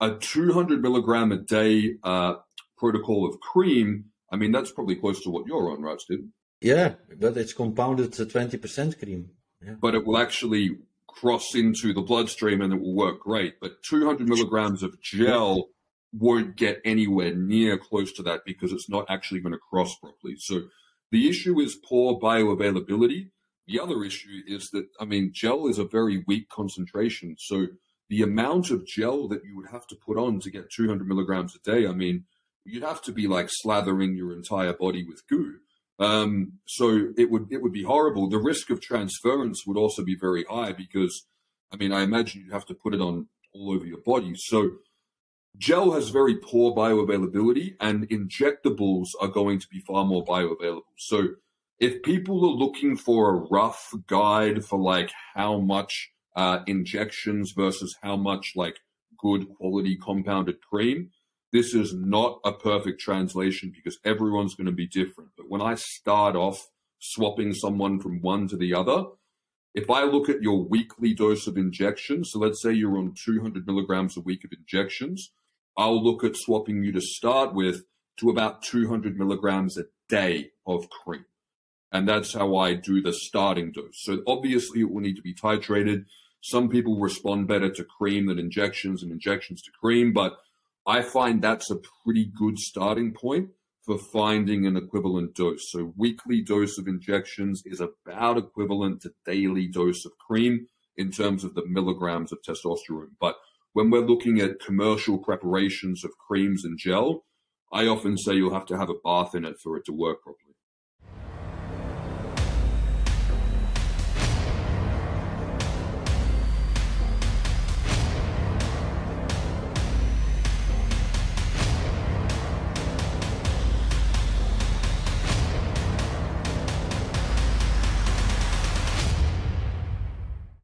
a 200 milligram a day protocol of cream, I mean, that's probably close to what you're on, right, Steve? Yeah, but it's compounded to 20% cream. Yeah. But it will actually cross into the bloodstream and it will work great. But 200 milligrams of gel won't get anywhere near close to that because it's not actually going to cross properly. So the issue is poor bioavailability. The other issue is that, I mean, gel is a very weak concentration. So the amount of gel that you would have to put on to get 200 milligrams a day, I mean, you'd have to be like slathering your entire body with goo. So it would be horrible. The risk of transference would also be very high because, I mean, I imagine you'd have to put it on all over your body. So gel has very poor bioavailability, and injectables are going to be far more bioavailable. So if people are looking for a rough guide for like how much injections versus how much like good quality compounded cream, this is not a perfect translation because everyone's going to be different. But when I start off swapping someone from one to the other, if I look at your weekly dose of injections, so let's say you're on 200 milligrams a week of injections, I'll look at swapping you to start with to about 200 milligrams a day of cream. And that's how I do the starting dose. So obviously it will need to be titrated. Some people respond better to cream than injections and injections to cream, but I find that's a pretty good starting point for finding an equivalent dose. So weekly dose of injections is about equivalent to daily dose of cream in terms of the milligrams of testosterone. But when we're looking at commercial preparations of creams and gel, I often say you'll have to have a bath in it for it to work properly.